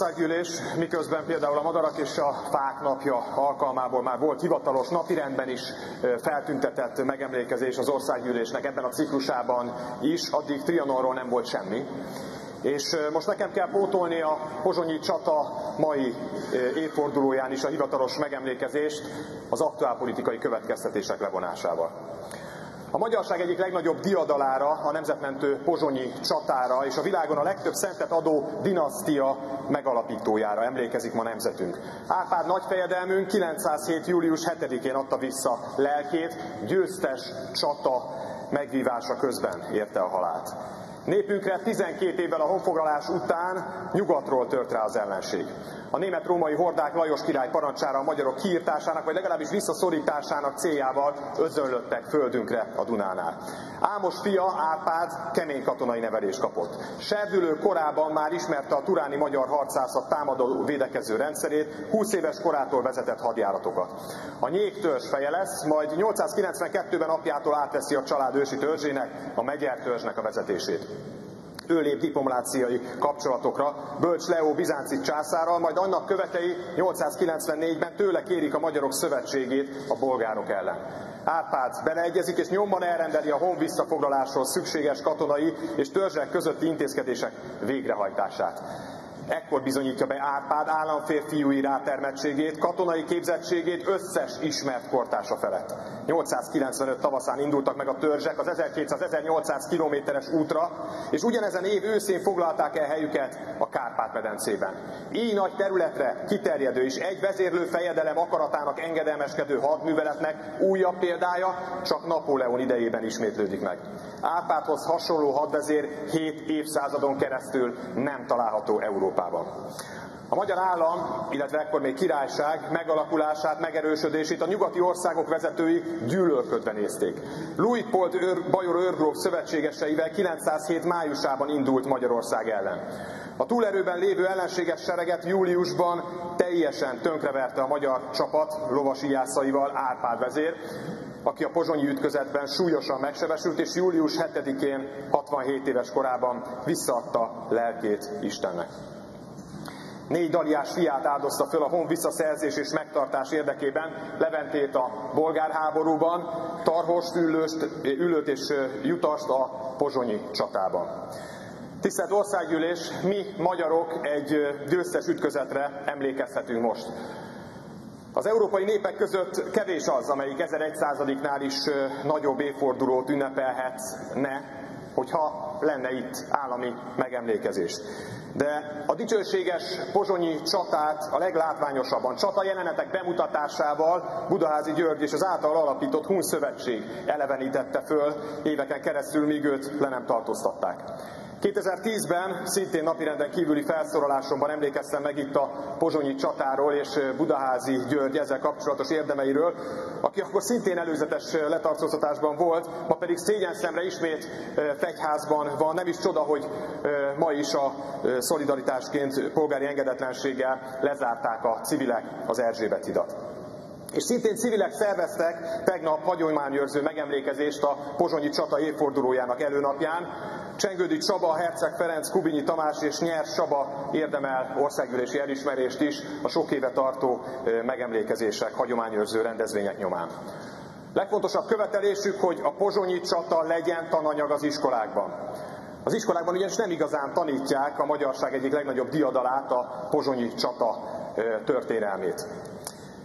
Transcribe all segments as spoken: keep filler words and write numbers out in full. országgyűlés, miközben például a madarak és a fák napja alkalmából már volt hivatalos napirendben is feltüntetett megemlékezés az országgyűlésnek ebben a ciklusában is, addig Trianonról nem volt semmi. És most nekem kell pótolni a pozsonyi csata mai évfordulóján is a hivatalos megemlékezést az aktuálpolitikai következtetések levonásával. A magyarság egyik legnagyobb diadalára, a nemzetmentő pozsonyi csatára és a világon a legtöbb szentet adó dinasztia megalapítójára emlékezik ma nemzetünk. Árpád nagyfejedelmünk kilencszázhét július hetedikén adta vissza lelkét, győztes csata megvívása közben érte a halált. Népünkre tizenkét évvel a honfoglalás után nyugatról tört rá az ellenség. A német-római hordák Lajos király parancsára a magyarok kiirtásának, vagy legalábbis visszaszorításának céljával özönlöttek földünkre a Dunánál. Ámos fia, Árpád kemény katonai nevelést kapott. Serdülő korában már ismerte a turáni magyar harcászat támadó védekező rendszerét, húsz éves korától vezetett hadjáratokat. A nyék törzs feje lesz, majd nyolcszázkilencvenkettőben apjától átveszi a család ősi törzsének, a megyér törzsnek a vezetését. Ő lép diplomáciai kapcsolatokra Bölcs-Leó bizánci császárral, majd annak követei nyolcszázkilencvennégyben tőle kérik a magyarok szövetségét a bolgárok ellen. Árpád beleegyezik és nyomban elrendeli a hon visszafoglaláshoz szükséges katonai és törzsek közötti intézkedések végrehajtását. Ekkor bizonyítja be Árpád államférfiúi rátermettségét, katonai képzettségét összes ismert kortársa felett. nyolcszázkilencvenöt tavaszán indultak meg a törzsek az ezerkétszáz-ezernyolcszáz kilométeres útra, és ugyanezen év őszén foglalták el helyüket a Kárpát-medencében. Így nagy területre kiterjedő és egy vezérlő fejedelem akaratának engedelmeskedő hadműveletnek újabb példája csak Napóleon idejében ismétlődik meg. Árpádhoz hasonló hadvezér hét évszázadon keresztül nem található Európában. A magyar állam, illetve ekkor még királyság megalakulását, megerősödését a nyugati országok vezetői gyűlölködve nézték. Luitpold őr, bajor őrgróf szövetségeseivel kilencszázhét májusában indult Magyarország ellen. A túlerőben lévő ellenséges sereget júliusban teljesen tönkreverte a magyar csapat lovasi jászaival Árpád vezér, aki a pozsonyi ütközetben súlyosan megsebesült, és július hetedikén hatvanhét éves korában visszaadta lelkét Istennek. Négy daliás fiát áldozta föl a hon visszaszerzés és megtartás érdekében, Leventét a bolgárháborúban, Tarhost, Üllőt és Jutast a pozsonyi csatában. Tisztelt Országgyűlés, mi magyarok egy győztes ütközetre emlékezhetünk most. Az európai népek között kevés az, amelyik ezerszázadiknál is nagyobb évfordulót ünnepelhetne, hogyha lenne itt állami megemlékezés. De a dicsőséges pozsonyi csatát a leglátványosabban, csata jelenetek bemutatásával Budaházi György és az által alapított Hun Szövetség elevenítette föl éveken keresztül, míg őt le nem tartóztatták. kétezer-tízben szintén napirenden kívüli felszólalásomban emlékeztem meg itt a pozsonyi csatáról és Budaházi György ezzel kapcsolatos érdemeiről, aki akkor szintén előzetes letartóztatásban volt, ma pedig szégyenszemre ismét fegyházban van. Nem is csoda, hogy ma is a szolidaritásként polgári engedetlenséggel lezárták a civilek az Erzsébet hidat. És szintén civilek szerveztek tegnap hagyományőrző megemlékezést a pozsonyi csata évfordulójának előnapján. Csengődi Csaba, Herceg Ferenc, Kubinyi Tamás és Nyers Csaba érdemel országgyűlési elismerést is a sok éve tartó megemlékezések, hagyományőrző rendezvények nyomán. Legfontosabb követelésük, hogy a pozsonyi csata legyen tananyag az iskolákban. Az iskolákban ugyanis nem igazán tanítják a magyarság egyik legnagyobb diadalát, a pozsonyi csata történelmét.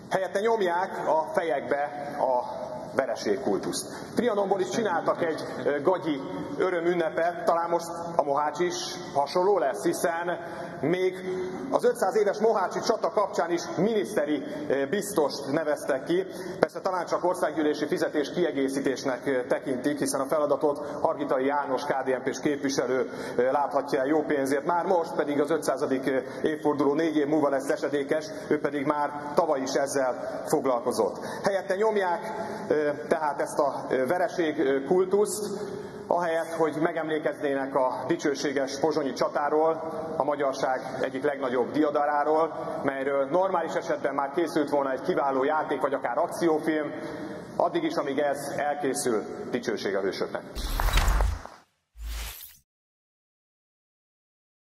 Helyette nyomják a fejekbe a vereségkultuszt. Trianonból is csináltak egy gagyi örömünnepet, talán most a Mohács is hasonló lesz, hiszen még az ötszáz éves mohácsi csata kapcsán is miniszteri biztost neveztek ki. Persze talán csak országgyűlési fizetés kiegészítésnek tekintik, hiszen a feladatot Hargitai János ká dé en pés képviselő láthatja el jó pénzért. Már most pedig az ötszázadik évforduló négy év múlva lesz esedékes, ő pedig már tavaly is ezzel foglalkozott. Helyette nyomják tehát ezt a vereség kultuszt, ahelyett, hogy megemlékeznének a dicsőséges pozsonyi csatáról, a magyarság egyik legnagyobb diadaláról, melyről normális esetben már készült volna egy kiváló játék, vagy akár akciófilm, addig is, amíg ez elkészül, dicsőség a hősöknek.